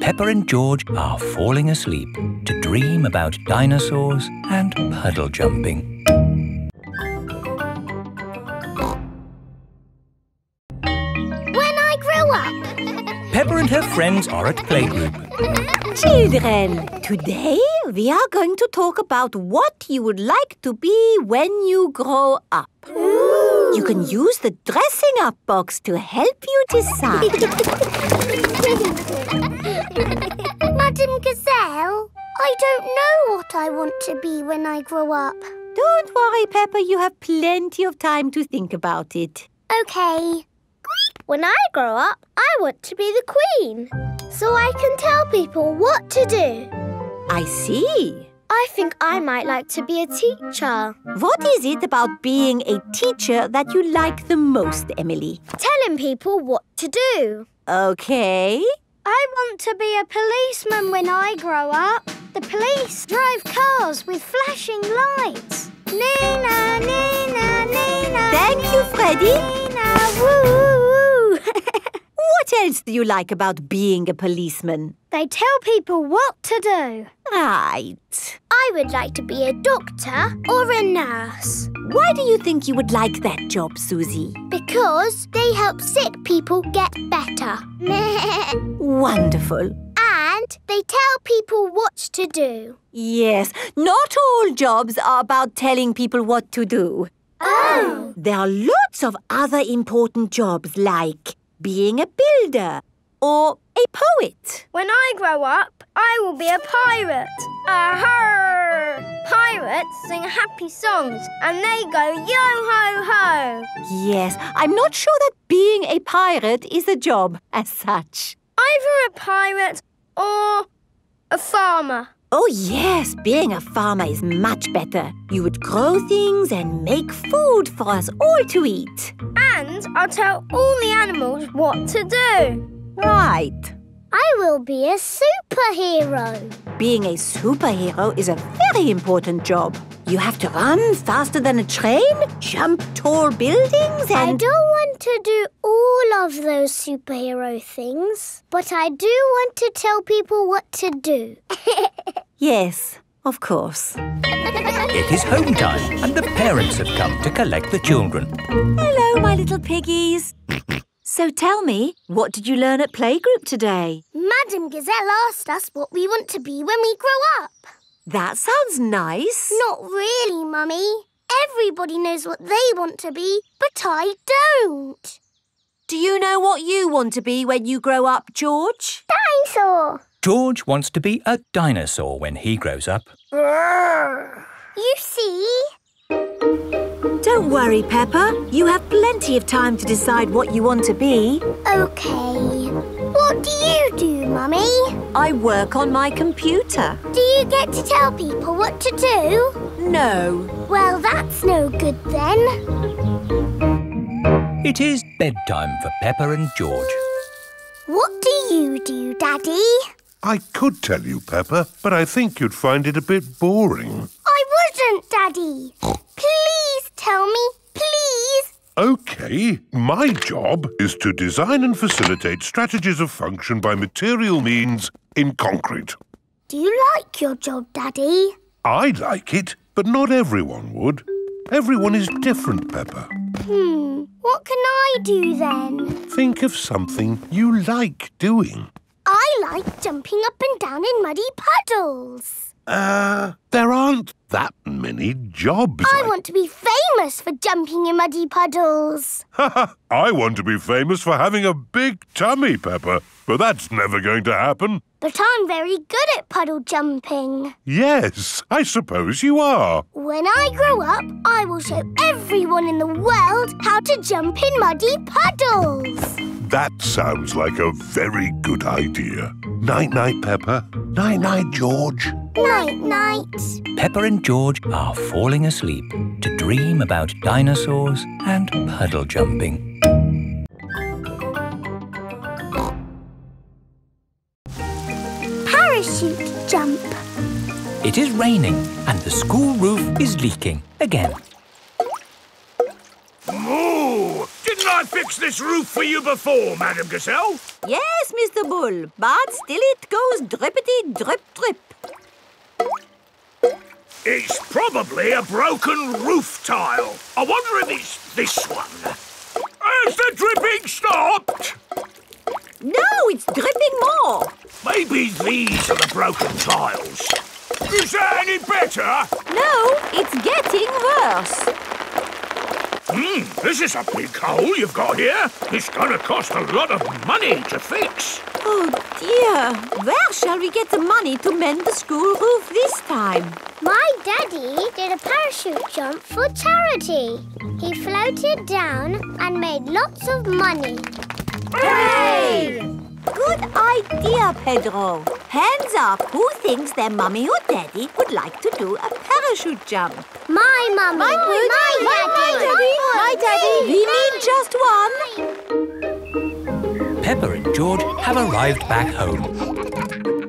Peppa and George are falling asleep to dream about dinosaurs and puddle jumping. When I grow up. Peppa and her friends are at playgroup. Children, today we are going to talk about what you would like to be when you grow up. Ooh. You can use the dressing up box to help you decide. Madame Gazelle, I don't know what I want to be when I grow up. Don't worry, Peppa. You have plenty of time to think about it. Okay. When I grow up, I want to be the queen, so I can tell people what to do. I see. I think I might like to be a teacher. What is it about being a teacher that you like the most, Emily? Telling people what to do. Okay. I want to be a policeman when I grow up. The police drive cars with flashing lights. Nina, Nina, Nina. Thank Nina, you, Freddy. Nina, woo. What else do you like about being a policeman? They tell people what to do. Right. I would like to be a doctor or a nurse. Why do you think you would like that job, Susie? Because they help sick people get better. Wonderful. And they tell people what to do. Yes, not all jobs are about telling people what to do. Oh. There are lots of other important jobs like being a builder or a poet. When I grow up, I will be a pirate. Aha! Pirates sing happy songs and they go yo-ho-ho. Yes, I'm not sure that being a pirate is a job as such. Either a pirate or a farmer. Oh yes, being a farmer is much better. You would grow things and make food for us all to eat. And I'll tell all the animals what to do. Right. I will be a superhero. Being a superhero is a very important job. You have to run faster than a train, jump tall buildings and... I don't want to do all of those superhero things, but I do want to tell people what to do. Yes, of course. It is home time and the parents have come to collect the children. Hello, my little piggies. So tell me, what did you learn at playgroup today? Madame Gazelle asked us what we want to be when we grow up. That sounds nice. Not really, Mummy. Everybody knows what they want to be, but I don't. Do you know what you want to be when you grow up, George? Dinosaur. George wants to be a dinosaur when he grows up. You see? Don't worry, Peppa. You have plenty of time to decide what you want to be. OK. What do you do, Mummy? I work on my computer. Do you get to tell people what to do? No. Well, that's no good then. It is bedtime for Peppa and George. What do you do, Daddy? I could tell you, Peppa, but I think you'd find it a bit boring. I wouldn't, Daddy. Please tell me, please. OK. My job is to design and facilitate strategies of function by material means in concrete. Do you like your job, Daddy? I like it, but not everyone would. Everyone is different, Peppa. Hmm. What can I do then? Think of something you like doing. I like jumping up and down in muddy puddles. Uh, there aren't that many jobs. I, I want to be famous for jumping in muddy puddles. Ha ha! I want to be famous for having a big tummy, Peppa, but that's never going to happen. But I'm very good at puddle jumping. Yes, I suppose you are. When I grow up, I will show everyone in the world how to jump in muddy puddles. That sounds like a very good idea. Night-night, Peppa. Night-night, George. Night-night. Peppa and George are falling asleep to dream about dinosaurs and puddle jumping. Parachute jump. It is raining and the school roof is leaking again. Moo! Didn't I fix this roof for you before, Madame Gazelle? Yes, Mister Bull, but still it goes drippity drip drip. It's probably a broken roof tile. I wonder if it's this one. Has the dripping stopped? No, it's dripping more. Maybe these are the broken tiles. Is that any better? No, it's getting worse. Hmm, this is a big hole you've got here. It's going to cost a lot of money to fix. Oh dear, where shall we get the money to mend the school roof this time? My daddy did a parachute jump for charity. He floated down and made lots of money. Hooray! Good idea, Pedro. Hands up, who thinks their mummy or daddy would like to do a parachute jump? My mummy. My, my, my daddy. daddy. My daddy. We need just one. Peppa and George have arrived back home.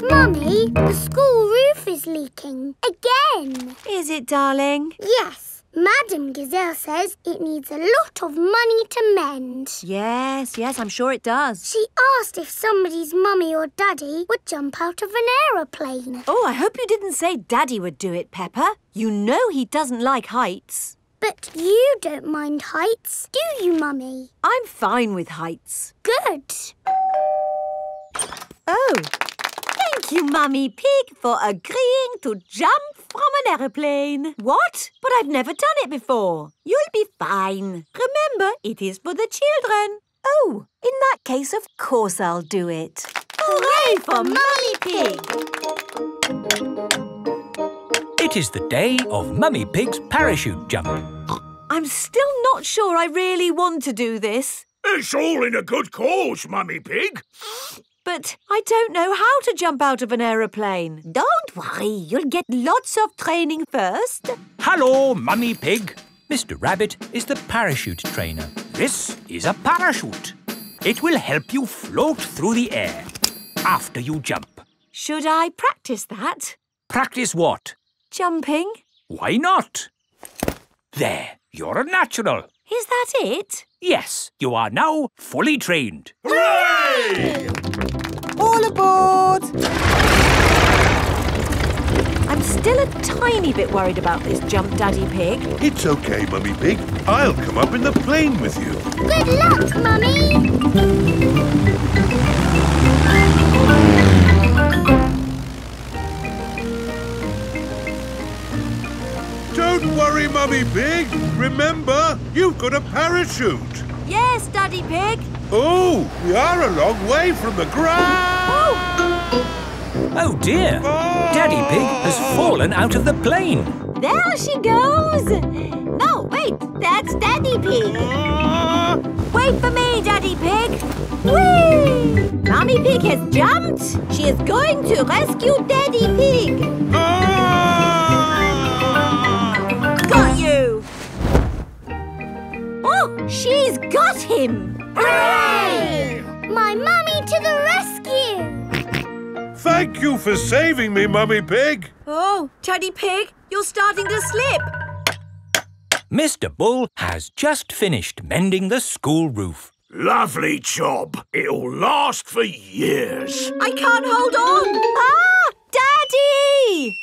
Mummy, the school roof is leaking again. Is it, darling? Yes. Madame Gazelle says it needs a lot of money to mend. Yes, yes, I'm sure it does. She asked if somebody's mummy or daddy would jump out of an aeroplane. Oh, I hope you didn't say Daddy would do it, Peppa. You know he doesn't like heights. But you don't mind heights, do you, Mummy? I'm fine with heights. Good. Oh, thank you, Mummy Pig, for agreeing to jump from an aeroplane. What? But I've never done it before. You'll be fine. Remember, it is for the children. Oh, in that case, of course I'll do it. Hooray for Mummy Pig! It is the day of Mummy Pig's parachute jump. I'm still not sure I really want to do this. It's all in a good cause, Mummy Pig. But I don't know how to jump out of an aeroplane. Don't worry, you'll get lots of training first. Hello, Mummy Pig. Mister Rabbit is the parachute trainer. This is a parachute. It will help you float through the air after you jump. Should I practice that? Practice what? Jumping. Why not? There, you're a natural. Is that it? Yes, you are now fully trained. Hooray! All aboard! I'm still a tiny bit worried about this jump, Daddy Pig. It's OK, Mummy Pig. I'll come up in the plane with you. Good luck, Mummy! Don't worry, Mummy Pig. Remember, you've got a parachute. Yes, Daddy Pig. Oh, we are a long way from the ground! Oh, oh dear! Oh. Daddy Pig has fallen out of the plane. There she goes! No, wait, that's Daddy Pig. Uh. Wait for me, Daddy Pig. Whee! Mummy Pig has jumped. She is going to rescue Daddy Pig. Uh. Got you! Oh, she's got him! Hooray! My mummy to the rescue! Thank you for saving me, Mummy Pig. Oh, Daddy Pig, you're starting to slip. Mister Bull has just finished mending the school roof. Lovely job. It'll last for years. I can't hold on. Ah, Daddy!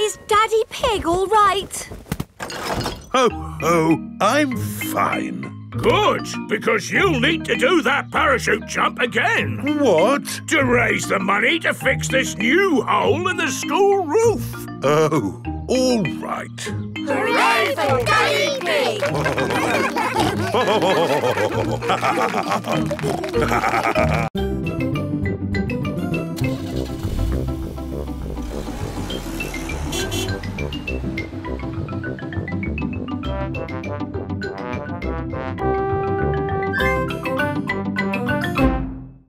Is Daddy Pig all right? Ho, ho, I'm fine. Good, because you'll need to do that parachute jump again. What? To raise the money to fix this new hole in the school roof. Oh, all right. Hooray for Daddy Pig!